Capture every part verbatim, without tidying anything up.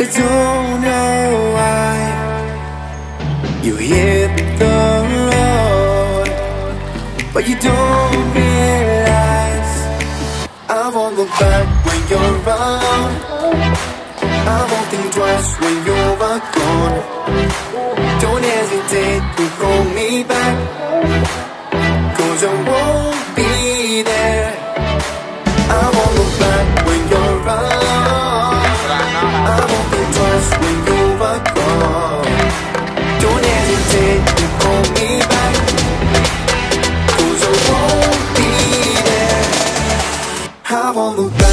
I don't know why you hit the road, but you don't realize I won't look back when you're around. I won't think twice when you're gone. Don't hesitate to call me back, 'cause I won't be there. I won't look back when you're around. I won't think twice when you're gone. Don't hesitate to call me back, 'cause I won't be there. I won't look back.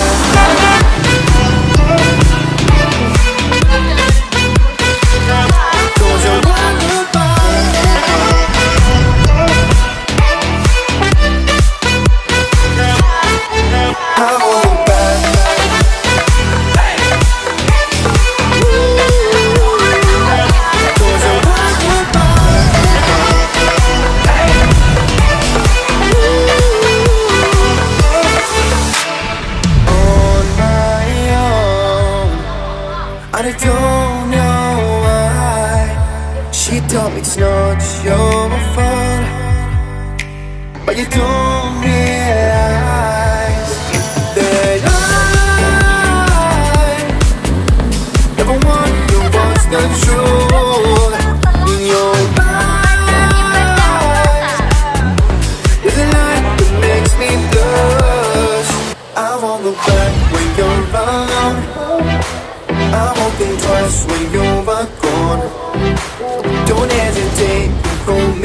It's not your fault, but you don't realize that I never want you was the truth. When you were gone, don't hesitate to call me.